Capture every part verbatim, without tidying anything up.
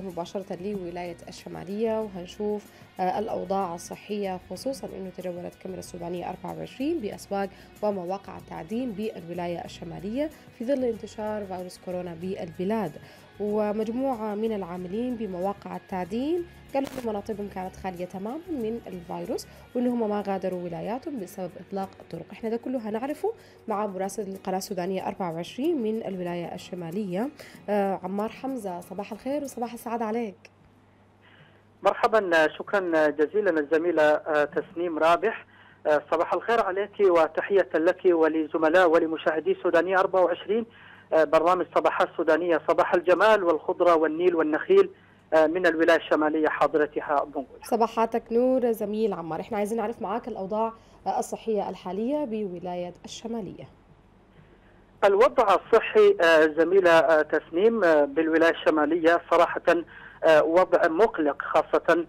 مباشرة لولاية الشمالية وهنشوف الأوضاع الصحية، خصوصا أنه تجولت كاميرا السودانية أربعة وعشرين بأسواق ومواقع التعدين بالولاية الشمالية في ظل انتشار فيروس كورونا بالبلاد. ومجموعة من العاملين بمواقع التعدين قالوا أن مناطقهم كانت خالية تماما من الفيروس وأنهم ما غادروا ولاياتهم بسبب إطلاق الطرق. احنا ده كله هنعرفه مع مراسل القناة السودانية أربعة وعشرين من الولاية الشمالية عمار حمزة. صباح الخير وصباح السعادة عليك. مرحبا، شكرا جزيلا الزميلة تسنيم رابح. صباح الخير عليك وتحية لك ولزملاء ولمشاهدي السودانية أربعة وعشرين، برنامج صباحات السودانية، صباح الجمال والخضرة والنيل والنخيل من الولاية الشمالية حضرتها بنقول. صباحاتك نور زميل عمار، احنا عايزين نعرف معاك الأوضاع الصحية الحالية بولاية الشمالية. الوضع الصحي زميلة تسنيم بالولاية الشمالية صراحة وضع مقلق، خاصة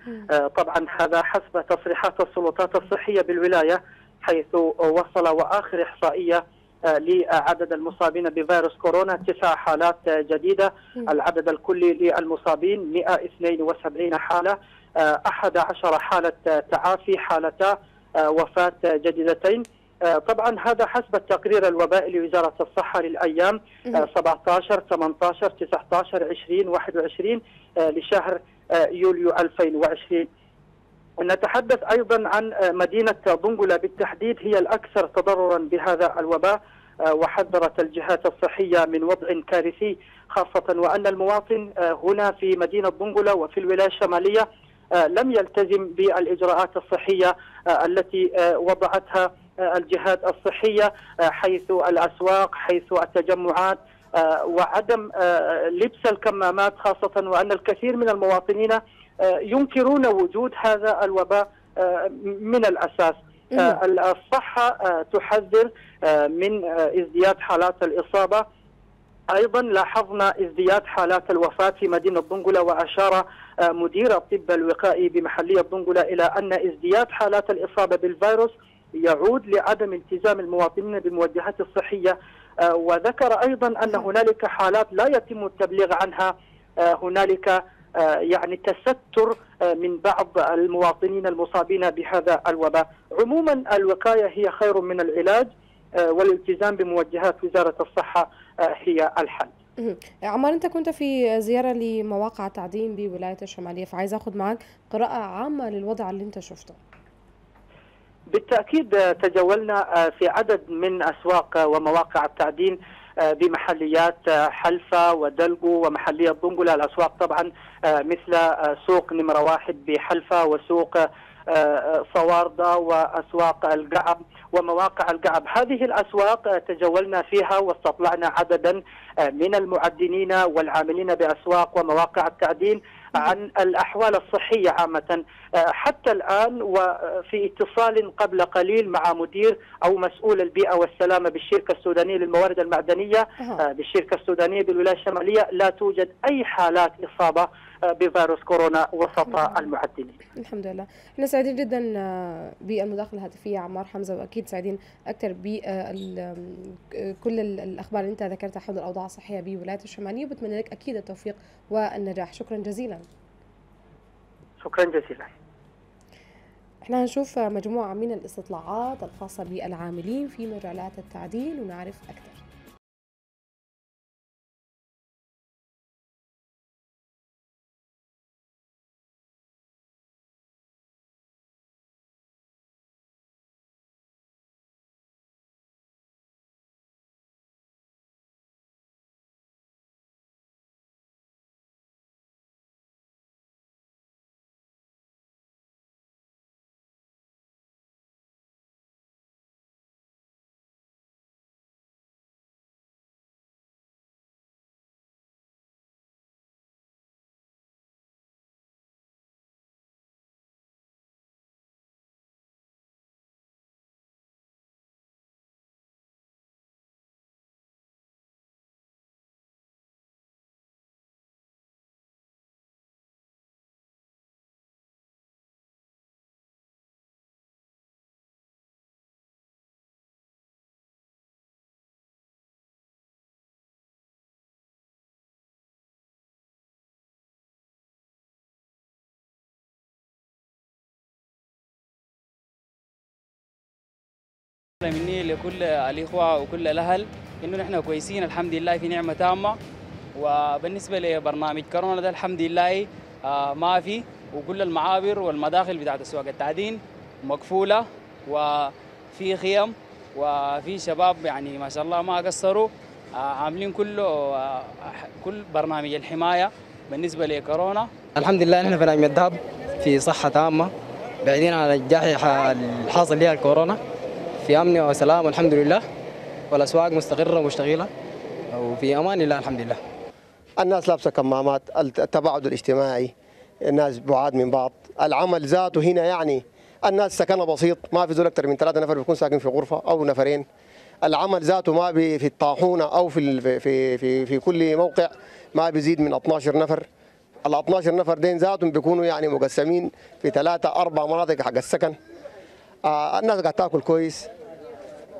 طبعا هذا حسب تصريحات السلطات الصحية بالولاية، حيث وصل وآخر إحصائية لعدد المصابين بفيروس كورونا تسع حالات جديدة، العدد الكلي للمصابين مئة واثنين وسبعين حالة، أحد عشرة حالة تعافي، حالتا وفاة جديدتين. طبعا هذا حسب التقرير الوبائي لوزارة الصحة للأيام سبعة عشر ثمانية عشر تسعة عشر عشرين واحد وعشرين لشهر يوليو ألفين وعشرين. نتحدث أيضا عن مدينة دنقلة بالتحديد، هي الأكثر تضررا بهذا الوباء، وحذرت الجهات الصحية من وضع كارثي، خاصة وأن المواطن هنا في مدينة دنقلة وفي الولاية الشمالية لم يلتزم بالإجراءات الصحية التي وضعتها الجهات الصحية، حيث الأسواق، حيث التجمعات، وعدم لبس الكمامات، خاصة وأن الكثير من المواطنين ينكرون وجود هذا الوباء من الأساس. الصحة تحذر من ازدياد حالات الإصابة، أيضا لاحظنا ازدياد حالات الوفاة في مدينة دنقلة، وأشار مدير الطب الوقائي بمحلية دنقلة إلى أن ازدياد حالات الإصابة بالفيروس يعود لعدم التزام المواطنين بالموجهات الصحية، وذكر أيضا أن هنالك حالات لا يتم التبليغ عنها، هنالك يعني تستر من بعض المواطنين المصابين بهذا الوباء. عموما الوقاية هي خير من العلاج، والالتزام بموجهات وزارة الصحة هي الحل. عمار، أنت كنت في زيارة لمواقع تعدين بولاية الشمالية، فعايز أخذ معك قراءة عامة للوضع اللي أنت شفته. بالتأكيد تجولنا في عدد من أسواق ومواقع التعدين بمحليات حلفة ودلقو ومحلية دنقلة، الأسواق طبعا مثل سوق نمرة واحد بحلفة وسوق صواردة وأسواق القعب ومواقع القعب. هذه الأسواق تجولنا فيها واستطلعنا عددا من المعدنين والعاملين بأسواق ومواقع التعدين عن الأحوال الصحية عامة حتى الآن، وفي اتصال قبل قليل مع مدير أو مسؤول البيئة والسلامة بالشركة السودانية للموارد المعدنية بالشركة السودانية بالولاية الشمالية، لا توجد أي حالات إصابة بفيروس كورونا وسط المعدنين. الحمد لله، احنا سعيدين جدا بالمداخلة الهاتفية عمار حمزة، وأكيد سعيدين أكثر بكل الأخبار اللي أنت ذكرتها حول الأوضاع الصحية بولاية الشمالية، وبتمنى لك أكيد التوفيق والنجاح. شكرا جزيلا. شكرا جزيلا. احنا هنشوف مجموعة من الاستطلاعات الخاصة بالعاملين في مجالات التعدين ونعرف أكثر. مني لكل الاخوه وكل الاهل انه نحن كويسين الحمد لله في نعمه تامه. وبالنسبه لبرنامج كورونا ده الحمد لله ما في، وكل المعابر والمداخل بتاعت السواق التعدين مقفوله، وفي خيم وفي شباب يعني ما شاء الله ما قصروا عاملين كله كل برنامج الحمايه بالنسبه لكورونا. الحمد لله نحن في نعمه الذهب في صحه تامه، بعيدين عن الجائحه الحاصل لها الكورونا، في امن وسلام الحمد لله، والاسواق مستقره ومشتغله وفي امان الله الحمد لله. الناس لابسه كمامات، التباعد الاجتماعي، الناس بعاد من بعض، العمل ذاته هنا يعني الناس سكنها بسيط، ما في زول اكثر من ثلاثه نفر بيكون ساكن في غرفه او نفرين. العمل ذاته ما في الطاحونه او في في في في كل موقع ما بيزيد من اثني عشر نفر. ال اثني عشر نفر دين ذاتهم بيكونوا يعني مقسمين في ثلاثه اربع مناطق حق السكن. آه الناس قاعد تاكل كويس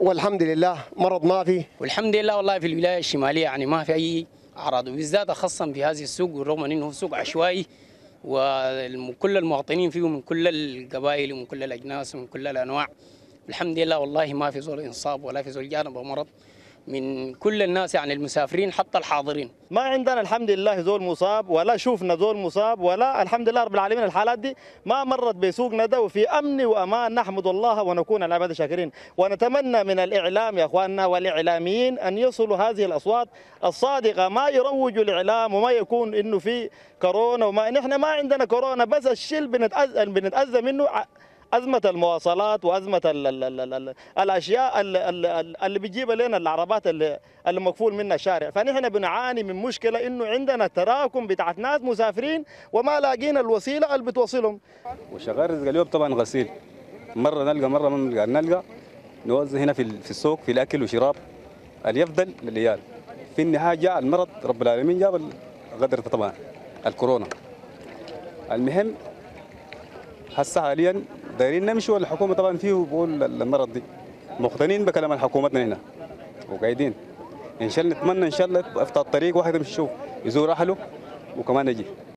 والحمد لله، مرض ما في والحمد لله. والله في الولايه الشماليه يعني ما في اي اعراض، وبالذات خاصه في هذه السوق، رغم انه سوق عشوائي وكل المواطنين فيه من كل القبائل ومن كل الاجناس ومن كل الانواع. الحمد لله والله ما في زول انصاب ولا في زول جانب مرض من كل الناس، يعني المسافرين حتى الحاضرين. ما عندنا الحمد لله زول مصاب ولا شوفنا زول مصاب ولا، الحمد لله رب العالمين. الحالات دي ما مرت بسوقنا ده، وفي امن وامان، نحمد الله ونكون على عباده شاكرين. ونتمنى من الاعلام يا اخواننا والاعلاميين ان يصلوا هذه الاصوات الصادقه، ما يروجوا الاعلام وما يكون انه في كورونا وما نحن ما عندنا كورونا، بس الشيء بنتاذى بنتاذى منه أزمة المواصلات وأزمة ال ال ال ال الأشياء اللي بتجيبها لنا العربات اللي المقفول منها الشارع. فنحن بنعاني من مشكلة إنه عندنا تراكم بتاعت ناس مسافرين وما لاقينا الوسيلة اللي بتوصلهم. وشغال رزق اليوم طبعا غسيل، مرة نلقى مرة ما نلقى، نلقى نوزع هنا في في السوق في الأكل وشراب اليفضل للعيال. في النهاية جاء المرض، رب العالمين جاب القدر طبعا الكورونا. المهم هسه حاليا دايرين نمشي، والحكومه طبعا فيه بقول المرض دي مقتنين بكلام حكومتنا هنا وقاعدين. ان شاء الله نتمنى ان شاء الله افتح الطريق واحد يمشي يشوف يزور اهله وكمان يجي.